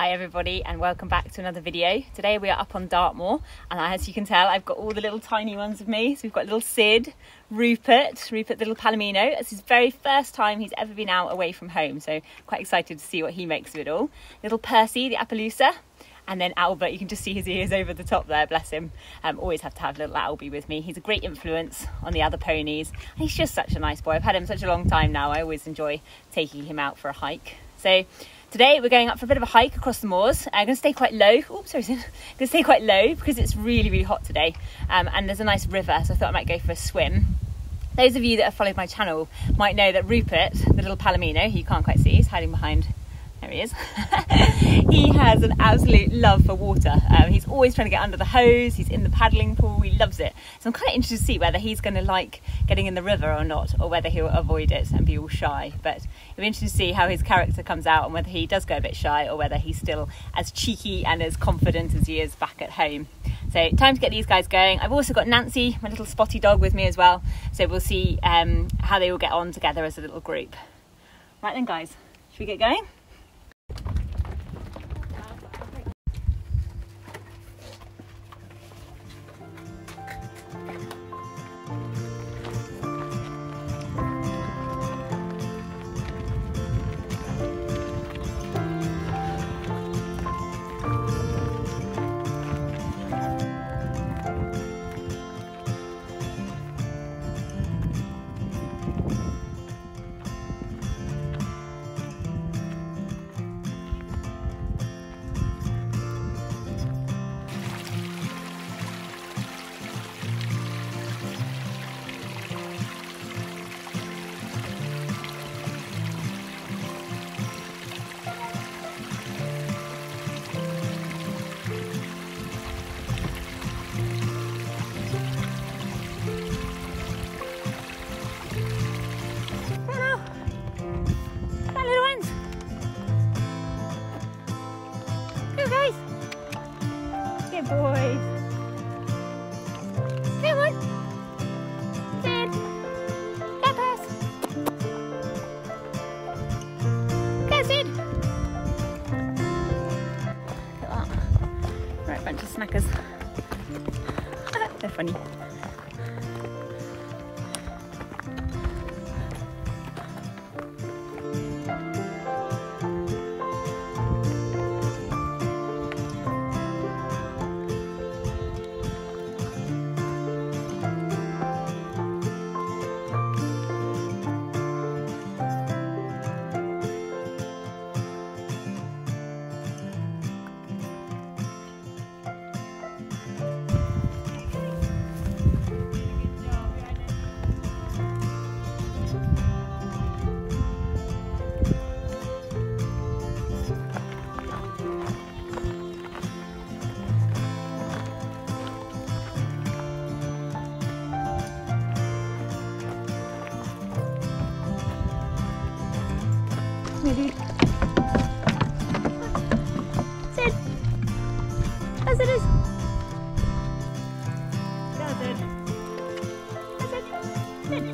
Hi everybody and welcome back to another video. Today we are up on Dartmoor and as you can tell I've got all the little tiny ones with me. So we've got little Sid, Rupert the little Palomino. It's his very first time he's ever been out away from home, so quite excited to see what he makes of it all. Little Percy the Appaloosa, and then Albert, you can just see his ears over the top there, bless him. Always have to have little Albie with me. He's a great influence on the other ponies and he's just such a nice boy. I've had him such a long time now. I always enjoy taking him out for a hike. So today we're going up for a bit of a hike across the moors. I'm going to stay quite low. Oops, sorry, Sid. I'm going to stay quite low because it's really, really hot today. And there's a nice river, so I thought I might go for a swim. Those of you that have followed my channel might know that Rupert, the little Palomino, who you can't quite see, he's hiding behind. There he is. He has an absolute love for water. He's always trying to get under the hose. He's in the paddling pool. He loves it. So I'm kind of interested to see whether he's going to like getting in the river or not, or whether he'll avoid it and be all shy. But it'll be interesting to see how his character comes out and whether he does go a bit shy or whether he's still as cheeky and as confident as he is back at home. So time to get these guys going. I've also got Nancy, my little spotty dog, with me as well. So we'll see how they all get on together as a little group. Right then, guys, should we get going? Snackers. They're funny. Maybe. Sid! As it is! Go, Sid! As it is! Sid!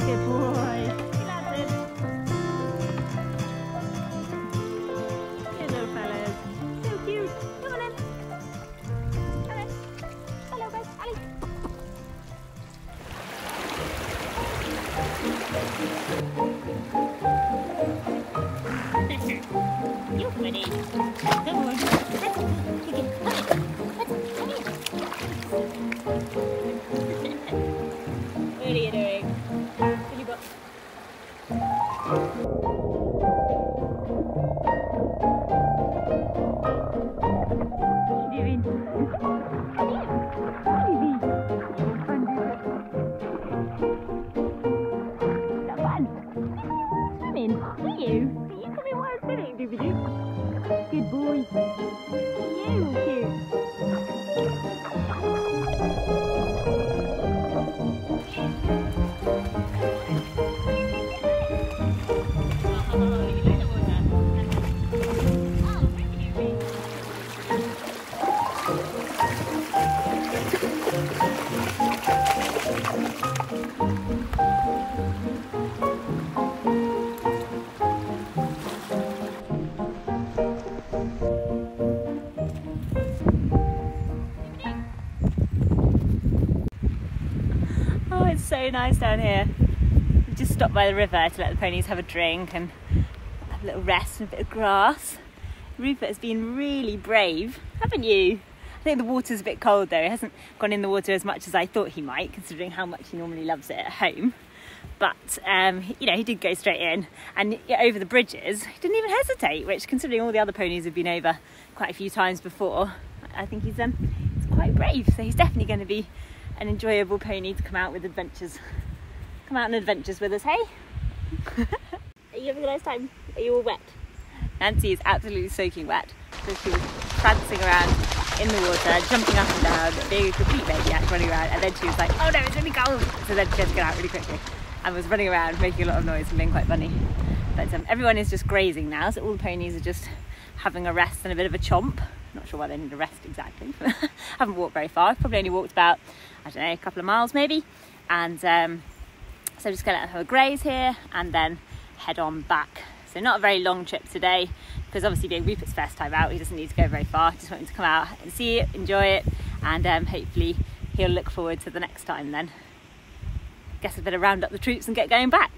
Good boy! Good lad, Sid! Hello, fellas! So cute! Come on in! Come in! Hello, guys! Ali! Ready? Come on. What are you doing? What have you got? What are you doing? Good boy. You here. so nice down here. We just stopped by the river to let the ponies have a drink and have a little rest and a bit of grass. Rupert has been really brave, haven't you? I think the water's a bit cold though. He hasn't gone in the water as much as I thought he might, considering how much he normally loves it at home. But, you know, he did go straight in, and over the bridges, he didn't even hesitate, which, considering all the other ponies have been over quite a few times before, I think he's quite brave. So he's definitely going to be an enjoyable pony to come out with adventures. Come out on adventures with us, hey? Are you having a nice time? Are you all wet? Nancy is absolutely soaking wet, so she was prancing around in the water, jumping up and down, being a complete maniac, running around, and then she was like, oh no, it's really cold! So then she had to get out really quickly, and was running around, making a lot of noise and being quite funny. But everyone is just grazing now, so all the ponies are just having a rest and a bit of a chomp. Not sure why they need a rest exactly. I haven't walked very far. I've probably only walked about, I don't know, a couple of miles maybe. And so I'm just gonna let them have a graze here and then head on back. So not a very long trip today, because obviously being Rupert's first time out, he doesn't need to go very far. Just want him to come out and see it, enjoy it, and hopefully he'll look forward to the next time then. Guess I better round up the troops and get going back.